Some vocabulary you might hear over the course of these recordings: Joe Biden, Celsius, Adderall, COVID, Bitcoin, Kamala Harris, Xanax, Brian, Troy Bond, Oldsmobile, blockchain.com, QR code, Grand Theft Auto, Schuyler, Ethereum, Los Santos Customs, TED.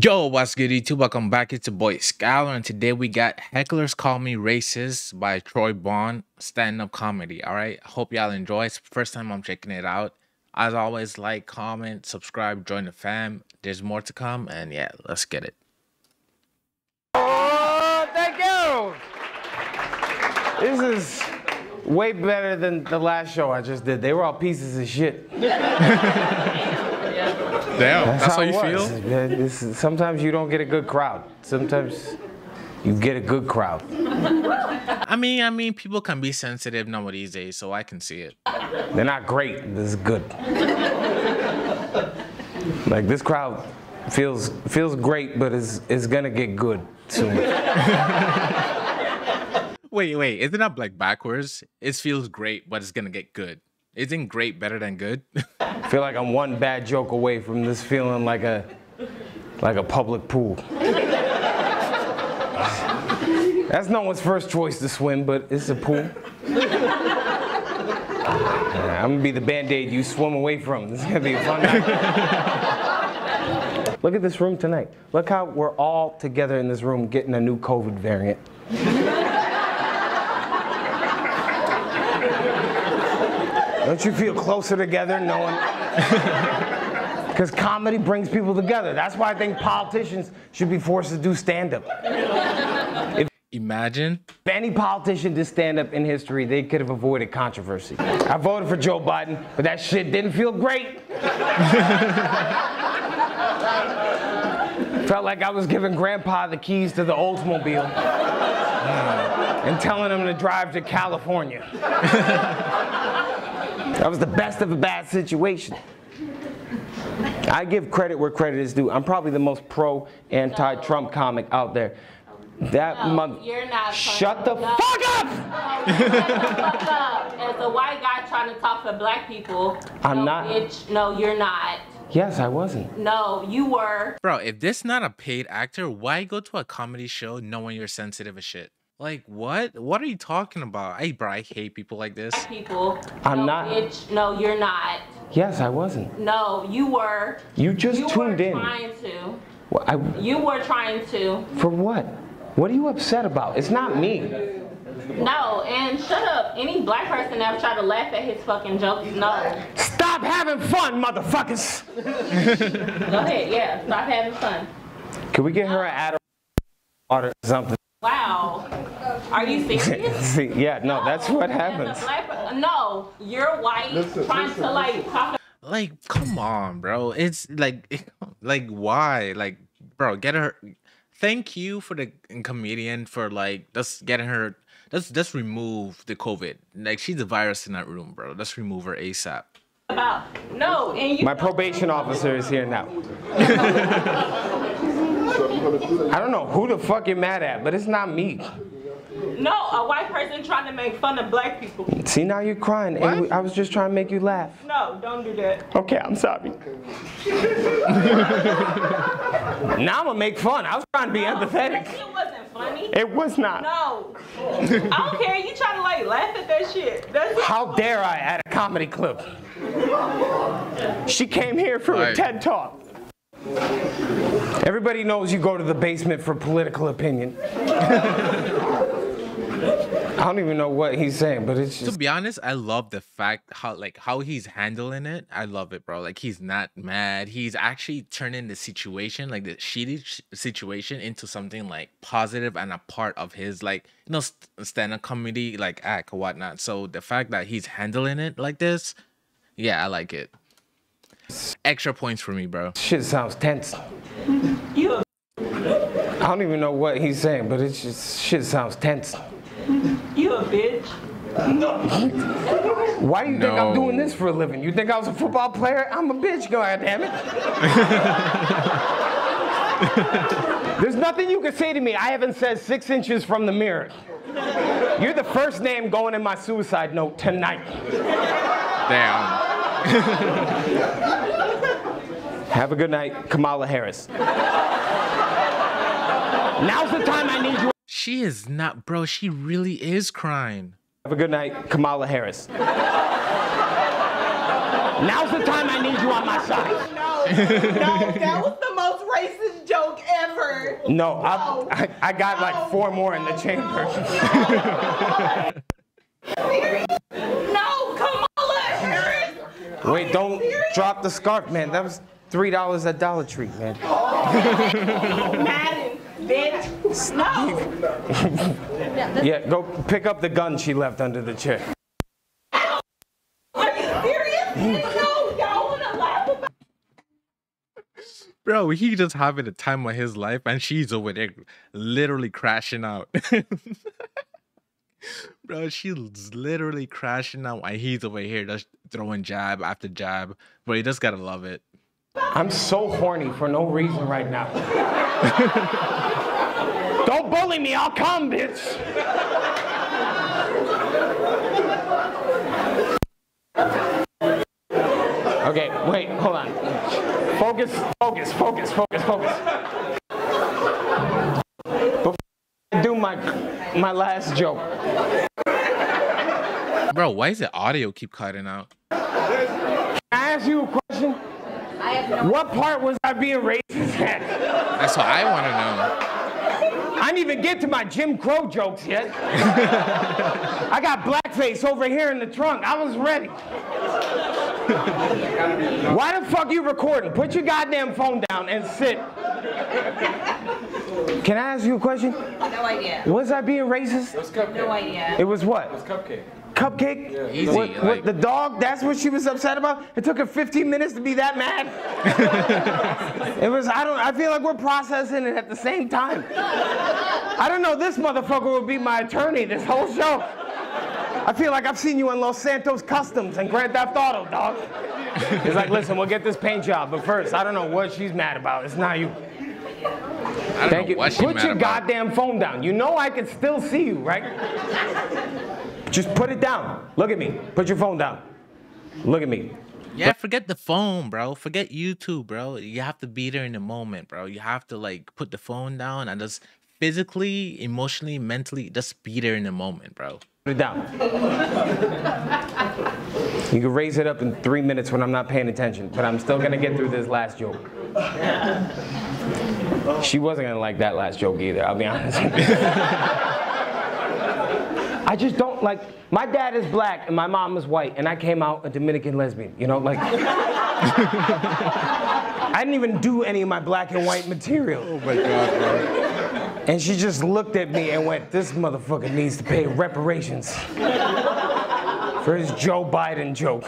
Yo, what's good YouTube? Welcome back. It's your boy Schuyler, and today we got Hecklers Call Me Racist by Troy Bond stand-up comedy. Alright, hope y'all enjoy. It's the first time I'm checking it out. As always, like, comment, subscribe, join the fam. There's more to come, and yeah, let's get it. Oh, thank you! This is way better than the last show I just did. They were all pieces of shit. Damn, that's how you feel? Sometimes you don't get a good crowd. Sometimes you get a good crowd. I mean, people can be sensitive nowadays, so I can see it. They're not great. This is good. Like, this crowd feels great, but it's gonna get good soon. Wait, isn't that like backwards? It feels great, but it's gonna get good. Isn't great better than good? I feel like I'm one bad joke away from this feeling like a public pool. That's no one's first choice to swim, but it's a pool. I'm gonna be the Band-Aid you swim away from. This is gonna be a fun night. Look at this room tonight. Look how we're all together in this room getting a new COVID variant. Don't you feel closer together knowing? Because comedy brings people together. That's why I think politicians should be forced to do stand-up. Imagine. If any politician did stand-up in history, they could have avoided controversy. I voted for Joe Biden, but that shit didn't feel great. Felt like I was giving Grandpa the keys to the Oldsmobile and telling him to drive to California. That was the best of a bad situation. I give credit where credit is due. I'm probably the most pro-anti-Trump comic out there. You're not. Shut the fuck up! As a white guy trying to talk for black people. I'm not. Bitch, no, you're not. Yes, I wasn't. No, you were. Bro, if this is not a paid actor, why go to a comedy show knowing you're sensitive as shit? Like, what? What are you talking about? Bro, I hate people like this. People. I'm no, not. Bitch. No, you're not. Yes, I wasn't. No, you were. You tuned in. You were trying to. Well, you were trying to. For what? What are you upset about? It's not me. No, and shut up. Any black person that tried to laugh at his fucking jokes, no. Stop having fun, motherfuckers. Go ahead, yeah. Stop having fun. Can we get her an Adderall or something? Wow. Are you serious? See, yeah, no, that's what happens. No, you're white, trying to like talk. Like, come on, bro. It's like why? Like, bro, get her. Thank you for the comedian for like just getting her. Let's remove the COVID. Like, she's a virus in that room, bro. Let's remove her ASAP. About no, and you. My probation officer is here now. I don't know who the fuck you're mad at, but it's not me. No, a white person trying to make fun of black people. See, now you're crying, what? And I was just trying to make you laugh. No, don't do that. Okay, I'm sorry. Now I'm gonna make fun. I was trying to be empathetic. That shit wasn't funny. It was not. No. I don't care. You trying to like laugh at that shit. That's how dare I at a comedy clip? She came here for a TED Talk. Everybody knows you go to the basement for political opinion. I don't even know what he's saying, but it's just... To be honest, I love the fact how he's handling it. I love it, bro. Like, he's not mad. He's actually turning the situation, like the shitty situation, into something like positive and a part of his, like, you know, stand-up comedy, like, act or whatnot. So the fact that he's handling it like this, yeah, I like it. Extra points for me, bro. Shit sounds tense. I don't even know what he's saying, but it's just shit sounds tense. You a bitch. No. Why do you think I'm doing this for a living? You think I was a football player? I'm a bitch, god damn it. There's nothing you can say to me I haven't said 6 inches from the mirror. You're the first name going in my suicide note tonight. Damn. Have a good night, Kamala Harris. Now's the time I need you. She is not, bro. She really is crying. Have a good night, Kamala Harris. Now's the time I need you on my side. No, that was the most racist joke joke ever. No, I got like four more in the chamber. No, Kamala Harris. Wait, don't drop the scarf, man. That was $3 at Dollar Tree, man. Madden, bitch. No. Yeah, go pick up the gun she left under the chair. Bro, he just having the time of his life, and she's over there literally crashing out. Bro, she's literally crashing out while he's over here just throwing jab after jab. Bro, you just gotta love it. I'm so horny for no reason right now. Don't bully me, I'll come, bitch. Okay, wait, hold on. Focus. Before I do my last joke. Bro, why is the audio keep cutting out? Can I ask you a question? I have no What part was I being racist at? That's what I want to know. I didn't even get to my Jim Crow jokes yet. I got blackface over here in the trunk. I was ready. Why the fuck you recording? Put your goddamn phone down and sit. Can I ask you a question? No idea. Was I being racist? It was cupcake. No idea. It was what? It was cupcake. Cupcake? Yeah. Easy. What, the dog? That's what she was upset about? It took her 15 minutes to be that mad? It was, I feel like we're processing it at the same time. I don't know, this motherfucker will be my attorney this whole show. I feel like I've seen you in Los Santos Customs and Grand Theft Auto, dog. He's like, listen, we'll get this paint job, but first, I don't know what she's mad about. It's not you. I don't know what she's mad about. Put your goddamn phone down. You know I can still see you, right? Just put it down. Look at me. Put your phone down. Look at me. Yeah, forget the phone, bro. Forget YouTube, bro. You have to be there in the moment, bro. You have to, like, put the phone down and just physically, emotionally, mentally, just be there in the moment, bro. Put it down. You can raise it up in 3 minutes when I'm not paying attention, but I'm still gonna get through this last joke. She wasn't gonna like that last joke either, I'll be honest. I just don't like, my dad is black and my mom is white and I came out a Dominican lesbian, you know, like. I didn't even do any of my black and white material. Oh my God, bro. And she just looked at me and went, this motherfucker needs to pay reparations for his Joe Biden joke.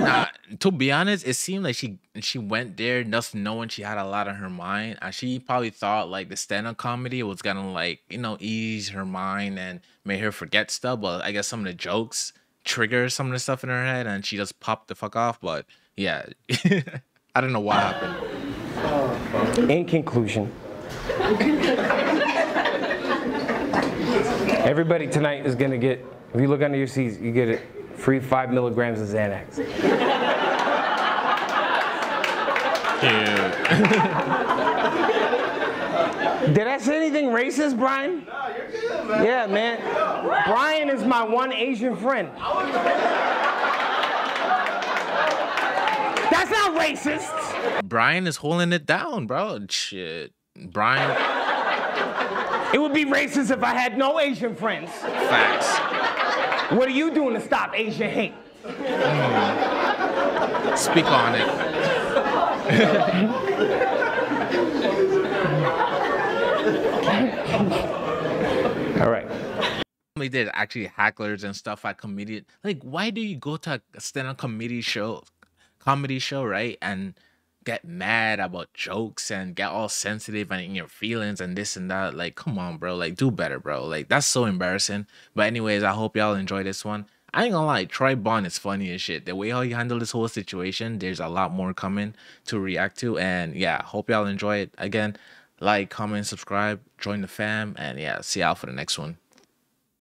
Nah, to be honest, it seemed like she went there just knowing she had a lot on her mind. She probably thought like the stand-up comedy was gonna like, you know, ease her mind and make her forget stuff. But I guess some of the jokes triggered some of the stuff in her head and she just popped the fuck off. But yeah, I don't know what happened. In conclusion, everybody tonight is gonna get, if you look under your seats, you get it free 5 milligrams of Xanax. Yeah. Did I say anything racist, Brian? No, you're good, man. Yeah, man. Brian is my one Asian friend. That's not racist. Brian is holding it down, bro. Shit. Brian. It would be racist if I had no Asian friends. Facts. What are you doing to stop Asian hate? Mm. Speak on it. All right. There's actually hecklers and stuff at comedian. Like, why do you go to a stand-up comedy show, right? And get mad about jokes and get all sensitive and in your feelings and this and that. Like, come on, bro. Like, do better, bro. Like, that's so embarrassing. But anyways, I hope y'all enjoy this one. I ain't gonna lie, Troy Bond is funny as shit. The way how you handle this whole situation, there's a lot more coming to react to. And yeah, hope y'all enjoy it. Again, like, comment, subscribe, join the fam, and yeah, see y'all for the next one.